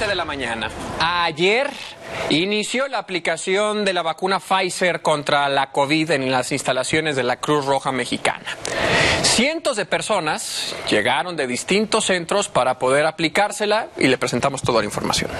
7 de la mañana. Ayer inició la aplicación de la vacuna Pfizer contra la COVID en las instalaciones de la Cruz Roja Mexicana. Cientos de personas llegaron de distintos centros para poder aplicársela y le presentamos toda la información.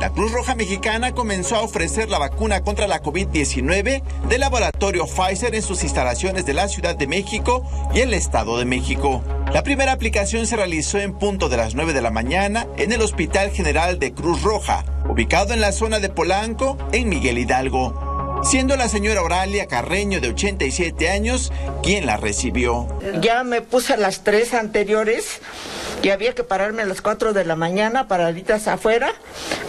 La Cruz Roja Mexicana comenzó a ofrecer la vacuna contra la COVID-19 del laboratorio Pfizer en sus instalaciones de la Ciudad de México y el Estado de México. La primera aplicación se realizó en punto de las 9 de la mañana en el Hospital General de Cruz Roja, ubicado en la zona de Polanco, en Miguel Hidalgo, siendo la señora Oralia Carreño, de 87 años, quien la recibió. Ya me puse las tres anteriores y había que pararme a las 4 de la mañana, paraditas afuera,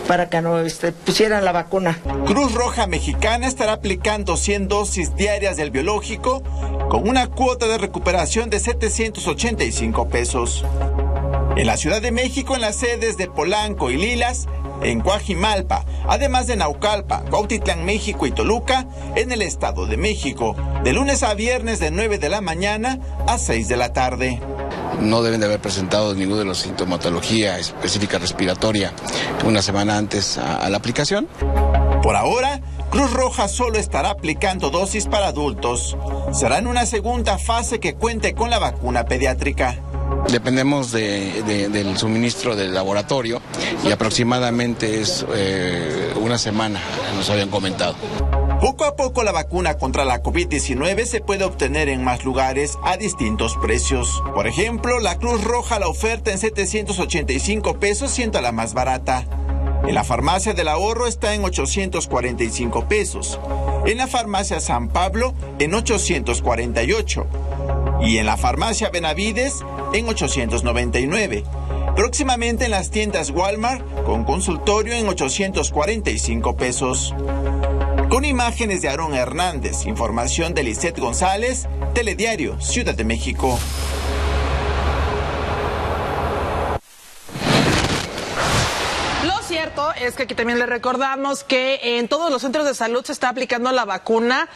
para que no pusieran la vacuna. Cruz Roja Mexicana estará aplicando 100 dosis diarias del biológico con una cuota de recuperación de 785 pesos. En la Ciudad de México, en las sedes de Polanco y Lilas, en Cuajimalpa, además de Naucalpan, Cuautitlán, México y Toluca, en el Estado de México, de lunes a viernes de 9 de la mañana a 6 de la tarde. No deben de haber presentado ninguno de los sintomatología específica respiratoria una semana antes a la aplicación. Por ahora, Cruz Roja solo estará aplicando dosis para adultos. Será en una segunda fase que cuente con la vacuna pediátrica. Dependemos del suministro del laboratorio y aproximadamente es una semana, nos habían comentado. Poco a poco la vacuna contra la COVID-19 se puede obtener en más lugares a distintos precios. Por ejemplo, la Cruz Roja la oferta en 785 pesos, siendo la más barata. En la Farmacia del Ahorro está en 845 pesos. En la Farmacia San Pablo en 848. Y en la Farmacia Benavides en 899. Próximamente en las tiendas Walmart con consultorio en 845 pesos. Con imágenes de Aarón Hernández, información de Lisette González, Telediario Ciudad de México. Es que aquí también le recordamos que en todos los centros de salud se está aplicando la vacuna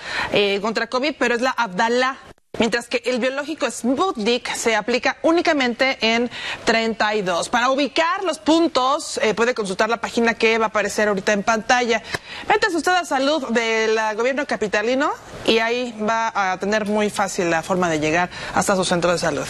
contra COVID, pero es la Abdala, mientras que el biológico Sputnik se aplica únicamente en 32. Para ubicar los puntos, puede consultar la página que va a aparecer ahorita en pantalla. Métase usted a Salud del gobierno capitalino y ahí va a tener muy fácil la forma de llegar hasta su centro de salud.